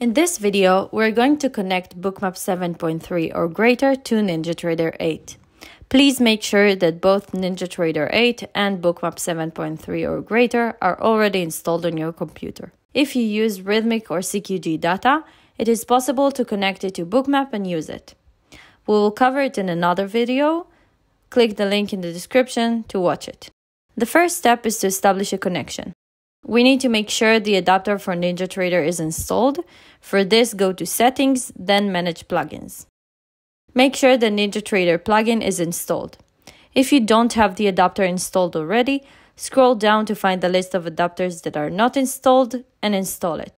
In this video, we're going to connect Bookmap 7.3 or greater to NinjaTrader 8. Please make sure that both NinjaTrader 8 and Bookmap 7.3 or greater are already installed on your computer. If you use Rhythmic or CQG data, it is possible to connect it to Bookmap and use it. We will cover it in another video. Click the link in the description to watch it. The first step is to establish a connection. We need to make sure the adapter for NinjaTrader is installed. For this, go to Settings, then Manage Plugins. Make sure the NinjaTrader plugin is installed. If you don't have the adapter installed already, scroll down to find the list of adapters that are not installed and install it.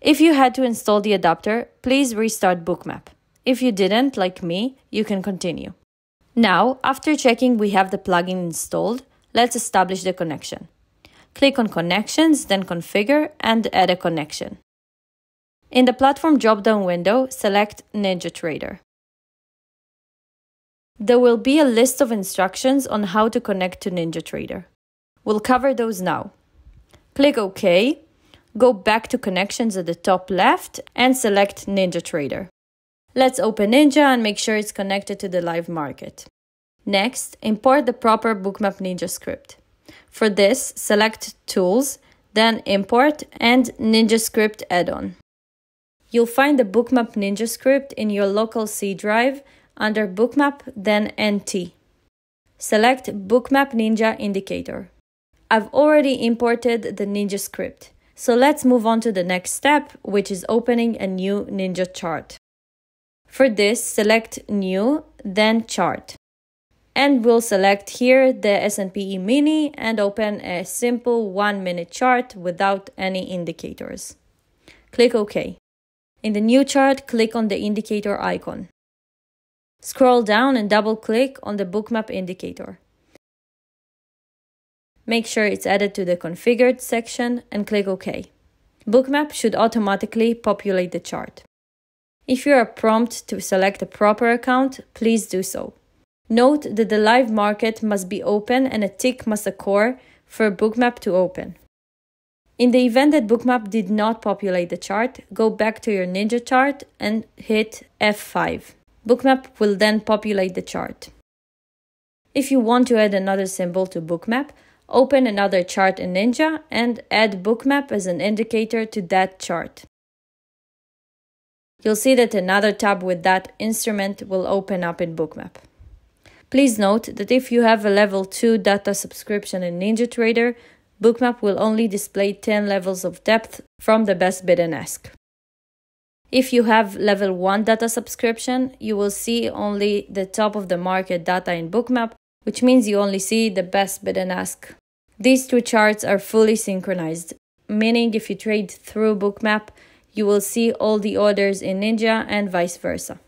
If you had to install the adapter, please restart Bookmap. If you didn't, like me, you can continue. Now, after checking we have the plugin installed, let's establish the connection. Click on Connections, then Configure and Add a Connection. In the platform drop-down window, select NinjaTrader. There will be a list of instructions on how to connect to NinjaTrader. We'll cover those now. Click OK, go back to Connections at the top left and select NinjaTrader. Let's open Ninja and make sure it's connected to the live market. Next, import the proper Bookmap Ninja script. For this, select Tools, then Import and Ninja Script add-on. You'll find the Bookmap Ninja script in your local C drive under Bookmap, then NT. Select Bookmap Ninja Indicator. I've already imported the Ninja script, so let's move on to the next step, which is opening a new Ninja chart. For this, select New, then Chart. And we'll select here the S&P E-Mini and open a simple 1-minute chart without any indicators. Click OK. In the new chart, click on the indicator icon. Scroll down and double-click on the Bookmap indicator. Make sure it's added to the Configured section and click OK. Bookmap should automatically populate the chart. If you are prompted to select a proper account, please do so. Note that the live market must be open and a tick must occur for Bookmap to open. In the event that Bookmap did not populate the chart, go back to your Ninja chart and hit F5. Bookmap will then populate the chart. If you want to add another symbol to Bookmap, open another chart in Ninja and add Bookmap as an indicator to that chart. You'll see that another tab with that instrument will open up in Bookmap. Please note that if you have a level 2 data subscription in NinjaTrader, Bookmap will only display 10 levels of depth from the best bid and ask. If you have level 1 data subscription, you will see only the top of the market data in Bookmap, which means you only see the best bid and ask. These two charts are fully synchronized, meaning if you trade through Bookmap, you will see all the orders in Ninja and vice versa.